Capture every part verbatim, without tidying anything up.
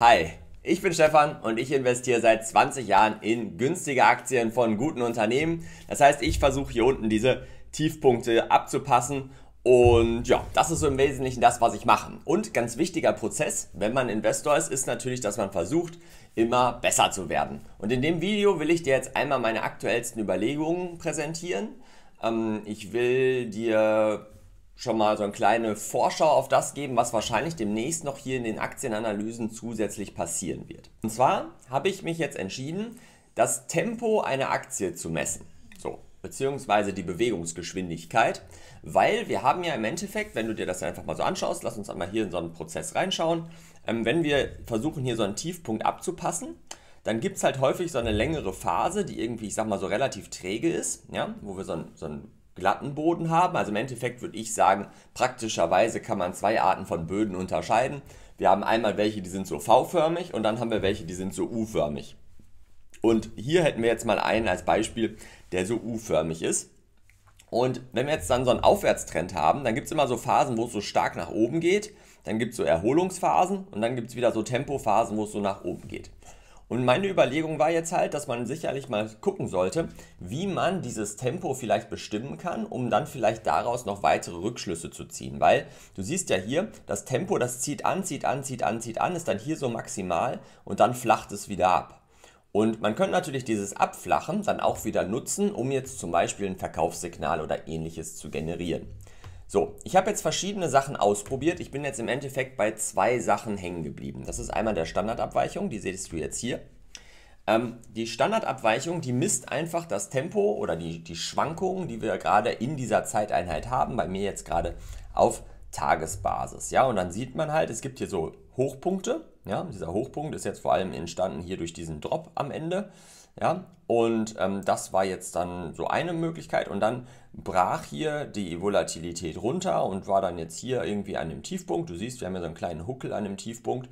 Hi, ich bin Stefan und ich investiere seit zwanzig Jahren in günstige Aktien von guten Unternehmen. Das heißt, ich versuche hier unten diese Tiefpunkte abzupassen und ja, das ist so im Wesentlichen das, was ich mache. Und ganz wichtiger Prozess, wenn man Investor ist, ist natürlich, dass man versucht, immer besser zu werden. Und in dem Video will ich dir jetzt einmal meine aktuellsten Überlegungen präsentieren. Ähm, ich will dir schon mal so eine kleine Vorschau auf das geben, was wahrscheinlich demnächst noch hier in den Aktienanalysen zusätzlich passieren wird. Und zwar habe ich mich jetzt entschieden, das Tempo einer Aktie zu messen, so, beziehungsweise die Bewegungsgeschwindigkeit, weil wir haben ja im Endeffekt, wenn du dir das einfach mal so anschaust, lass uns einmal hier in so einen Prozess reinschauen, ähm, wenn wir versuchen, hier so einen Tiefpunkt abzupassen, dann gibt es halt häufig so eine längere Phase, die irgendwie, ich sag mal, so relativ träge ist, ja, wo wir so ein, so ein glatten Boden haben. Also im Endeffekt würde ich sagen, praktischerweise kann man zwei Arten von Böden unterscheiden. Wir haben einmal welche, die sind so V-förmig und dann haben wir welche, die sind so U-förmig. Und hier hätten wir jetzt mal einen als Beispiel, der so U-förmig ist. Und wenn wir jetzt dann so einen Aufwärtstrend haben, dann gibt es immer so Phasen, wo es so stark nach oben geht, dann gibt es so Erholungsphasen und dann gibt es wieder so Tempophasen, wo es so nach oben geht. Und meine Überlegung war jetzt halt, dass man sicherlich mal gucken sollte, wie man dieses Tempo vielleicht bestimmen kann, um dann vielleicht daraus noch weitere Rückschlüsse zu ziehen. Weil du siehst ja hier, das Tempo, das zieht an, zieht an, zieht an, zieht an, ist dann hier so maximal und dann flacht es wieder ab. Und man könnte natürlich dieses Abflachen dann auch wieder nutzen, um jetzt zum Beispiel ein Verkaufssignal oder ähnliches zu generieren. So, ich habe jetzt verschiedene Sachen ausprobiert. Ich bin jetzt im Endeffekt bei zwei Sachen hängen geblieben. Das ist einmal der Standardabweichung, die siehst du jetzt hier. Ähm, die Standardabweichung, die misst einfach das Tempo oder die, die Schwankungen, die wir gerade in dieser Zeiteinheit haben, bei mir jetzt gerade auf Tagesbasis. Ja, und dann sieht man halt, es gibt hier so Hochpunkte. Ja, dieser Hochpunkt ist jetzt vor allem entstanden hier durch diesen Drop am Ende. Ja, und ähm, das war jetzt dann so eine Möglichkeit und dann brach hier die Volatilität runter und war dann jetzt hier irgendwie an dem Tiefpunkt. Du siehst, wir haben ja so einen kleinen Huckel an dem Tiefpunkt,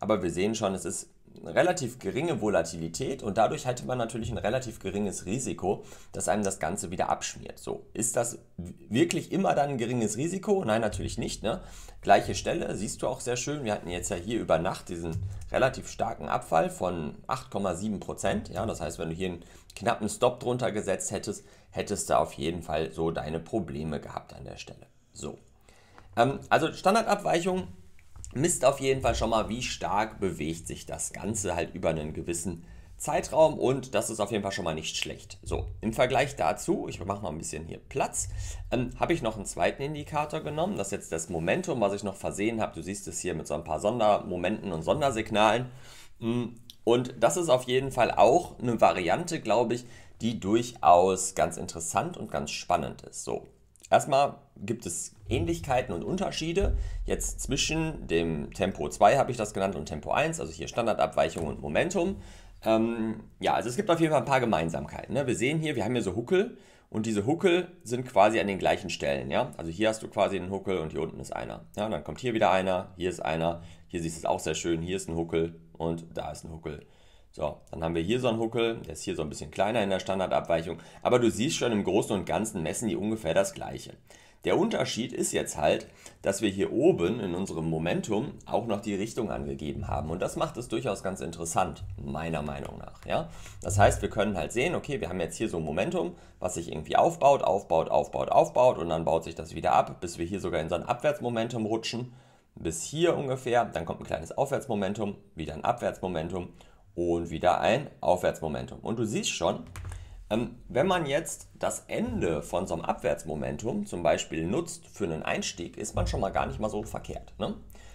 aber wir sehen schon, es ist eine relativ geringe Volatilität und dadurch hatte man natürlich ein relativ geringes Risiko, dass einem das Ganze wieder abschmiert. So, ist das wirklich immer dann ein geringes Risiko? Nein, natürlich nicht, ne? Gleiche Stelle, siehst du auch sehr schön, wir hatten jetzt ja hier über Nacht diesen relativ starken Abfall von acht Komma sieben Prozent. Ja, das heißt, wenn du hier einen knappen Stop drunter gesetzt hättest, hättest du auf jeden Fall so deine Probleme gehabt an der Stelle. So, ähm, also Standardabweichung misst auf jeden Fall schon mal, wie stark bewegt sich das Ganze halt über einen gewissen Zeitraum und das ist auf jeden Fall schon mal nicht schlecht. So, im Vergleich dazu, ich mache mal ein bisschen hier Platz, ähm, habe ich noch einen zweiten Indikator genommen, das ist jetzt das Momentum, was ich noch versehen habe. Du siehst es hier mit so ein paar Sondermomenten und Sondersignalen und das ist auf jeden Fall auch eine Variante, glaube ich, die durchaus ganz interessant und ganz spannend ist. So. Erstmal gibt es Ähnlichkeiten und Unterschiede. Jetzt zwischen dem Tempo zwei habe ich das genannt und Tempo eins, also hier Standardabweichung und Momentum. Ähm, ja, also es gibt auf jeden Fall ein paar Gemeinsamkeiten. Ne? Wir sehen hier, wir haben hier so Huckel und diese Huckel sind quasi an den gleichen Stellen. Ja? Also hier hast du quasi einen Huckel und hier unten ist einer. Ja, und dann kommt hier wieder einer, hier ist einer, hier siehst du es auch sehr schön, hier ist ein Huckel und da ist ein Huckel. So, dann haben wir hier so einen Huckel, der ist hier so ein bisschen kleiner in der Standardabweichung, aber du siehst schon, im Großen und Ganzen messen die ungefähr das Gleiche. Der Unterschied ist jetzt halt, dass wir hier oben in unserem Momentum auch noch die Richtung angegeben haben und das macht es durchaus ganz interessant, meiner Meinung nach. Ja? Das heißt, wir können halt sehen, okay, wir haben jetzt hier so ein Momentum, was sich irgendwie aufbaut, aufbaut, aufbaut, aufbaut und dann baut sich das wieder ab, bis wir hier sogar in so ein Abwärtsmomentum rutschen, bis hier ungefähr, dann kommt ein kleines Aufwärtsmomentum, wieder ein Abwärtsmomentum und wieder ein Aufwärtsmomentum. Und du siehst schon, wenn man jetzt das Ende von so einem Abwärtsmomentum zum Beispiel nutzt für einen Einstieg, ist man schon mal gar nicht mal so verkehrt. Ne?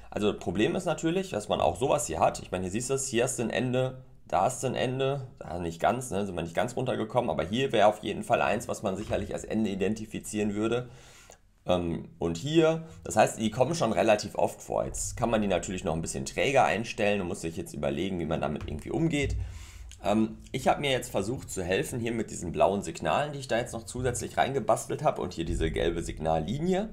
Also das Problem ist natürlich, dass man auch sowas hier hat. Ich meine, hier siehst du es, hier ist ein Ende, da ist ein Ende, da nicht ganz, ne? Sind wir nicht ganz runtergekommen, aber hier wäre auf jeden Fall eins, was man sicherlich als Ende identifizieren würde. Und hier, das heißt, die kommen schon relativ oft vor. Jetzt kann man die natürlich noch ein bisschen träger einstellen und muss sich jetzt überlegen, wie man damit irgendwie umgeht. Ich habe mir jetzt versucht zu helfen hier mit diesen blauen Signalen, die ich da jetzt noch zusätzlich reingebastelt habe und hier diese gelbe Signallinie.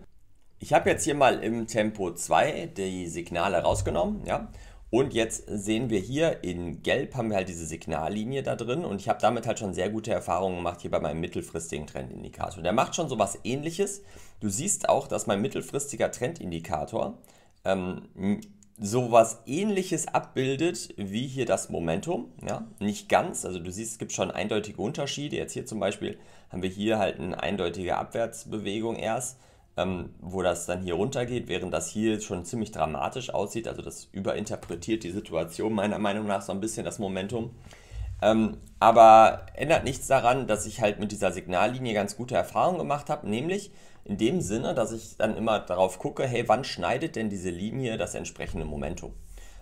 Ich habe jetzt hier mal im Tempo zwei die Signale rausgenommen, ja. Und jetzt sehen wir hier, in Gelb haben wir halt diese Signallinie da drin und ich habe damit halt schon sehr gute Erfahrungen gemacht hier bei meinem mittelfristigen Trendindikator. Der macht schon sowas Ähnliches. Du siehst auch, dass mein mittelfristiger Trendindikator ähm, sowas Ähnliches abbildet wie hier das Momentum. Ja? Nicht ganz, also du siehst, es gibt schon eindeutige Unterschiede. Jetzt hier zum Beispiel haben wir hier halt eine eindeutige Abwärtsbewegung erst, ähm, wo das dann hier runter geht, während das hier schon ziemlich dramatisch aussieht. Also das überinterpretiert die Situation meiner Meinung nach so ein bisschen, das Momentum. Ähm, aber ändert nichts daran, dass ich halt mit dieser Signallinie ganz gute Erfahrungen gemacht habe, nämlich in dem Sinne, dass ich dann immer darauf gucke, hey, wann schneidet denn diese Linie das entsprechende Momentum?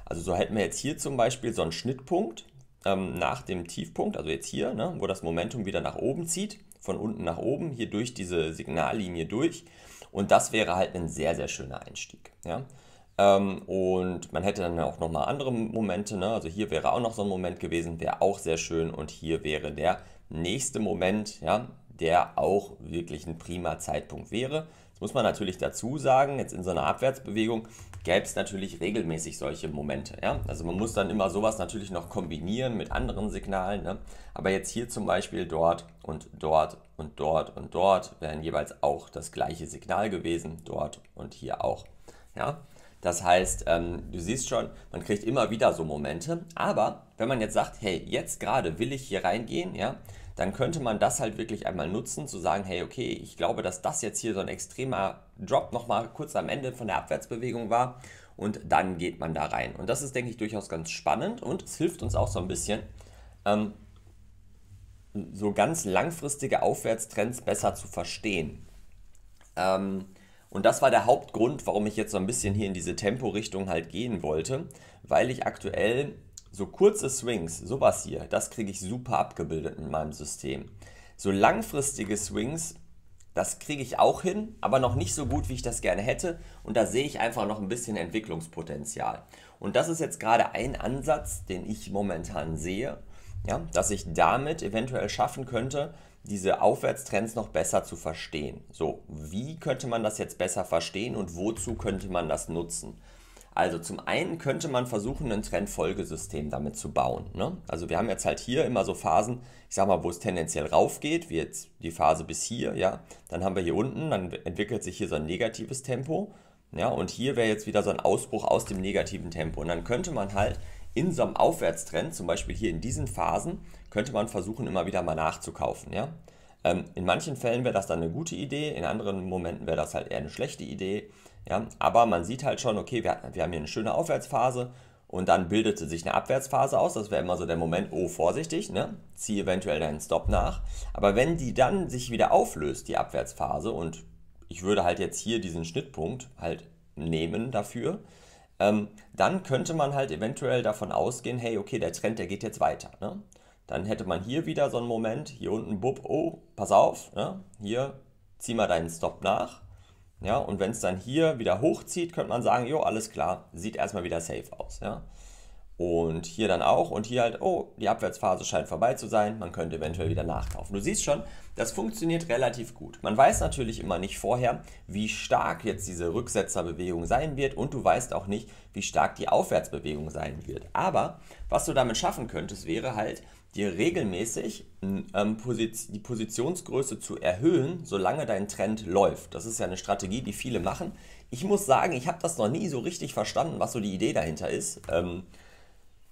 Also so hätten wir jetzt hier zum Beispiel so einen Schnittpunkt ähm, nach dem Tiefpunkt, also jetzt hier, ne, wo das Momentum wieder nach oben zieht, von unten nach oben, hier durch diese Signallinie durch, und das wäre halt ein sehr, sehr schöner Einstieg, ja? Und man hätte dann auch nochmal andere Momente, ne? Also hier wäre auch noch so ein Moment gewesen, der auch sehr schön, und hier wäre der nächste Moment, ja, der auch wirklich ein prima Zeitpunkt wäre. Jetzt muss man natürlich dazu sagen, jetzt in so einer Abwärtsbewegung gäbe es natürlich regelmäßig solche Momente, ja? Also man muss dann immer sowas natürlich noch kombinieren mit anderen Signalen, ne? Aber jetzt hier zum Beispiel dort und dort und dort und dort wären jeweils auch das gleiche Signal gewesen, dort und hier auch, ja? Das heißt, ähm, du siehst schon, man kriegt immer wieder so Momente, aber wenn man jetzt sagt, hey, jetzt gerade will ich hier reingehen, ja, dann könnte man das halt wirklich einmal nutzen, zu sagen, hey, okay, ich glaube, dass das jetzt hier so ein extremer Drop nochmal kurz am Ende von der Abwärtsbewegung war, und dann geht man da rein. Und das ist, denke ich, durchaus ganz spannend, und es hilft uns auch so ein bisschen, ähm, so ganz langfristige Aufwärtstrends besser zu verstehen. Ähm, Und das war der Hauptgrund, warum ich jetzt so ein bisschen hier in diese Tempo-Richtung halt gehen wollte, weil ich aktuell so kurze Swings, sowas hier, das kriege ich super abgebildet in meinem System. So langfristige Swings, das kriege ich auch hin, aber noch nicht so gut, wie ich das gerne hätte, und da sehe ich einfach noch ein bisschen Entwicklungspotenzial. Und das ist jetzt gerade ein Ansatz, den ich momentan sehe, ja, dass ich damit eventuell schaffen könnte, diese Aufwärtstrends noch besser zu verstehen. So, wie könnte man das jetzt besser verstehen und wozu könnte man das nutzen? Also zum einen könnte man versuchen, ein Trendfolgesystem damit zu bauen, ne? Also wir haben jetzt halt hier immer so Phasen, ich sag mal, wo es tendenziell rauf geht, wie jetzt die Phase bis hier, ja. Dann haben wir hier unten, dann entwickelt sich hier so ein negatives Tempo, ja. Und hier wäre jetzt wieder so ein Ausbruch aus dem negativen Tempo. Und dann könnte man halt in so einem Aufwärtstrend, zum Beispiel hier in diesen Phasen, könnte man versuchen, immer wieder mal nachzukaufen, ja? Ähm, in manchen Fällen wäre das dann eine gute Idee, in anderen Momenten wäre das halt eher eine schlechte Idee, ja? Aber man sieht halt schon, okay, wir, wir haben hier eine schöne Aufwärtsphase und dann bildete sich eine Abwärtsphase aus. Das wäre immer so der Moment, oh, vorsichtig, ne? Zieh eventuell deinen Stop nach. Aber wenn die dann sich wieder auflöst, die Abwärtsphase, und ich würde halt jetzt hier diesen Schnittpunkt halt nehmen dafür, Ähm, dann könnte man halt eventuell davon ausgehen, hey, okay, der Trend, der geht jetzt weiter, ne? Dann hätte man hier wieder so einen Moment, hier unten, bub, oh, pass auf, ne? Hier, zieh mal deinen Stop nach, ja? Und wenn es dann hier wieder hochzieht, könnte man sagen, jo, alles klar, sieht erstmal wieder safe aus, ja? Und hier dann auch, und hier halt, oh, die Abwärtsphase scheint vorbei zu sein, man könnte eventuell wieder nachkaufen. Du siehst schon, das funktioniert relativ gut. Man weiß natürlich immer nicht vorher, wie stark jetzt diese Rücksetzerbewegung sein wird, und du weißt auch nicht, wie stark die Aufwärtsbewegung sein wird. Aber was du damit schaffen könntest, wäre halt, dir regelmäßig ähm, die Positionsgröße zu erhöhen, solange dein Trend läuft. Das ist ja eine Strategie, die viele machen. Ich muss sagen, ich habe das noch nie so richtig verstanden, was so die Idee dahinter ist. Ähm,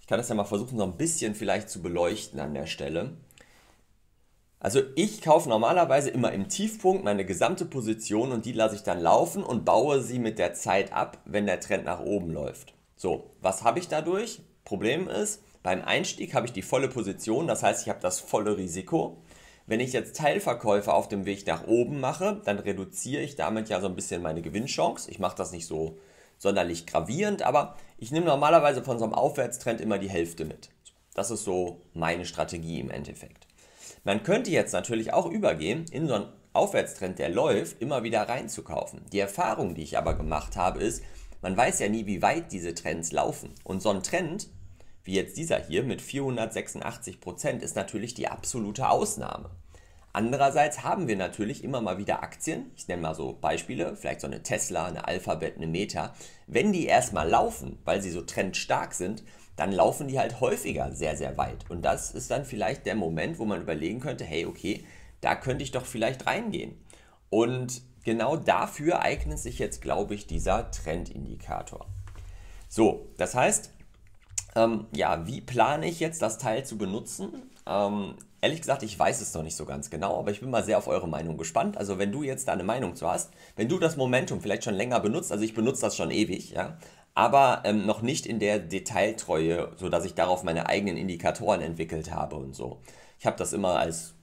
Ich kann das ja mal versuchen, so ein bisschen vielleicht zu beleuchten an der Stelle. Also ich kaufe normalerweise immer im Tiefpunkt meine gesamte Position, und die lasse ich dann laufen und baue sie mit der Zeit ab, wenn der Trend nach oben läuft. So, was habe ich dadurch? Problem ist, beim Einstieg habe ich die volle Position, das heißt, ich habe das volle Risiko. Wenn ich jetzt Teilverkäufe auf dem Weg nach oben mache, dann reduziere ich damit ja so ein bisschen meine Gewinnchance. Ich mache das nicht so sonderlich gravierend, aber ich nehme normalerweise von so einem Aufwärtstrend immer die Hälfte mit. Das ist so meine Strategie im Endeffekt. Man könnte jetzt natürlich auch übergehen, in so einen Aufwärtstrend, der läuft, immer wieder reinzukaufen. Die Erfahrung, die ich aber gemacht habe, ist, man weiß ja nie, wie weit diese Trends laufen. Und so ein Trend, wie jetzt dieser hier mit vierhundertsechsundachtzig Prozent, ist natürlich die absolute Ausnahme. Andererseits haben wir natürlich immer mal wieder Aktien, ich nenne mal so Beispiele, vielleicht so eine Tesla, eine Alphabet, eine Meta. Wenn die erstmal laufen, weil sie so trendstark sind, dann laufen die halt häufiger sehr, sehr weit. Und das ist dann vielleicht der Moment, wo man überlegen könnte, hey, okay, da könnte ich doch vielleicht reingehen. Und genau dafür eignet sich jetzt, glaube ich, dieser Trendindikator. So, das heißt, ähm, ja, wie plane ich jetzt, das Teil zu benutzen? Ähm, ehrlich gesagt, ich weiß es noch nicht so ganz genau, aber ich bin mal sehr auf eure Meinung gespannt. Also wenn du jetzt da eine Meinung zu hast, wenn du das Momentum vielleicht schon länger benutzt, also ich benutze das schon ewig, ja, aber ähm, noch nicht in der Detailtreue, sodass ich darauf meine eigenen Indikatoren entwickelt habe und so. Ich habe das immer als,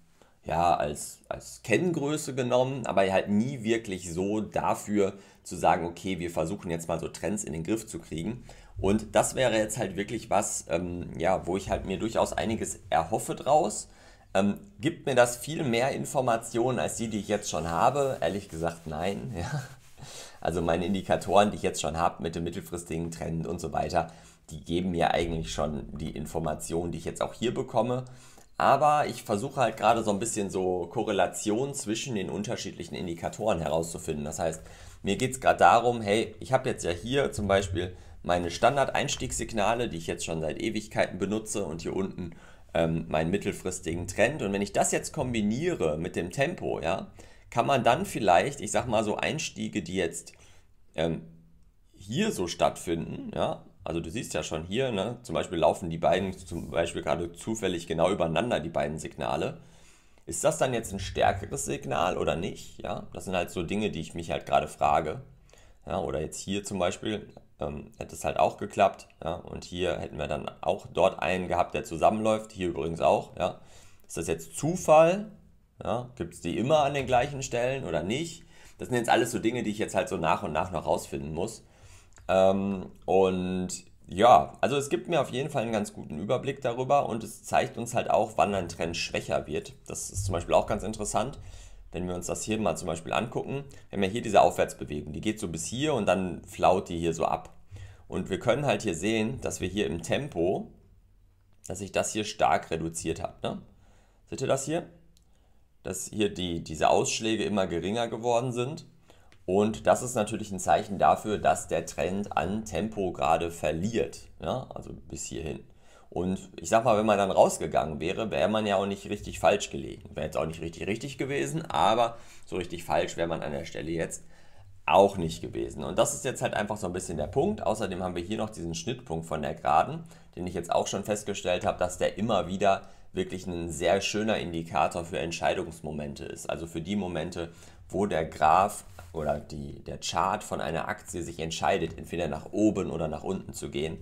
ja, als, als Kenngröße genommen, aber halt nie wirklich so dafür zu sagen, okay, wir versuchen jetzt mal so Trends in den Griff zu kriegen. Und das wäre jetzt halt wirklich was, ähm, ja, wo ich halt mir durchaus einiges erhoffe draus. Ähm, gibt mir das viel mehr Informationen als die, die ich jetzt schon habe? Ehrlich gesagt, nein. Ja. Also meine Indikatoren, die ich jetzt schon habe mit dem mittelfristigen Trend und so weiter, die geben mir eigentlich schon die Informationen, die ich jetzt auch hier bekomme. Aber ich versuche halt gerade so ein bisschen so Korrelation zwischen den unterschiedlichen Indikatoren herauszufinden. Das heißt, mir geht es gerade darum, hey, ich habe jetzt ja hier zum Beispiel meine Standard-Einstiegssignale, die ich jetzt schon seit Ewigkeiten benutze, und hier unten ähm, meinen mittelfristigen Trend. Und wenn ich das jetzt kombiniere mit dem Tempo, ja, kann man dann vielleicht, ich sag mal so Einstiege, die jetzt ähm, hier so stattfinden, ja, also du siehst ja schon hier, ne, zum Beispiel laufen die beiden zum Beispiel gerade zufällig genau übereinander, die beiden Signale. Ist das dann jetzt ein stärkeres Signal oder nicht? Ja, das sind halt so Dinge, die ich mich halt gerade frage. Ja, oder jetzt hier zum Beispiel ähm, hätte es halt auch geklappt. Ja, und hier hätten wir dann auch dort einen gehabt, der zusammenläuft. Hier übrigens auch. Ja. Ist das jetzt Zufall? Ja, gibt es die immer an den gleichen Stellen oder nicht? Das sind jetzt alles so Dinge, die ich jetzt halt so nach und nach noch rausfinden muss. Ähm, und ja, also es gibt mir auf jeden Fall einen ganz guten Überblick darüber, und es zeigt uns halt auch, wann ein Trend schwächer wird. Das ist zum Beispiel auch ganz interessant, wenn wir uns das hier mal zum Beispiel angucken. Wir haben ja hier diese Aufwärtsbewegung, die geht so bis hier und dann flaut die hier so ab. Und wir können halt hier sehen, dass wir hier im Tempo, dass sich das hier stark reduziert hat. Ne? Seht ihr das hier? Dass hier die, diese Ausschläge immer geringer geworden sind. Und das ist natürlich ein Zeichen dafür, dass der Trend an Tempo gerade verliert, ja, also bis hierhin. Und ich sag mal, wenn man dann rausgegangen wäre, wäre man ja auch nicht richtig falsch gelegen. Wäre jetzt auch nicht richtig richtig gewesen, aber so richtig falsch wäre man an der Stelle jetzt auch nicht gewesen. Und das ist jetzt halt einfach so ein bisschen der Punkt. Außerdem haben wir hier noch diesen Schnittpunkt von der Geraden, den ich jetzt auch schon festgestellt habe, dass der immer wieder wirklich ein sehr schöner Indikator für Entscheidungsmomente ist. Also für die Momente, wo der Graph oder die, der Chart von einer Aktie sich entscheidet, entweder nach oben oder nach unten zu gehen.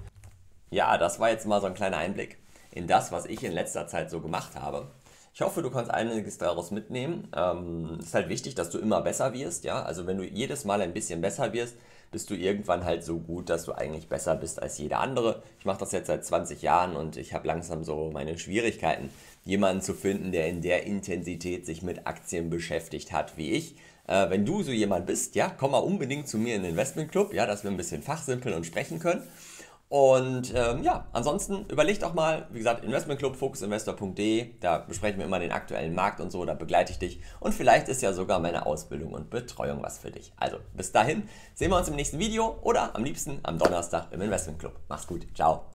Ja, das war jetzt mal so ein kleiner Einblick in das, was ich in letzter Zeit so gemacht habe. Ich hoffe, du kannst einiges daraus mitnehmen. Ähm, ist halt wichtig, dass du immer besser wirst. Ja? Also wenn du jedes Mal ein bisschen besser wirst, bist du irgendwann halt so gut, dass du eigentlich besser bist als jeder andere. Ich mache das jetzt seit zwanzig Jahren und ich habe langsam so meine Schwierigkeiten, jemanden zu finden, der in der Intensität sich mit Aktien beschäftigt hat wie ich. Äh, wenn du so jemand bist, ja, komm mal unbedingt zu mir in den Investmentclub, ja, dass wir ein bisschen fachsimpeln und sprechen können. Und ähm, ja, ansonsten überlegt auch mal, wie gesagt, Investmentclub, fokusinvestor punkt de, da besprechen wir immer den aktuellen Markt und so, da begleite ich dich. Und vielleicht ist ja sogar meine Ausbildung und Betreuung was für dich. Also bis dahin, sehen wir uns im nächsten Video oder am liebsten am Donnerstag im Investmentclub. Mach's gut, ciao.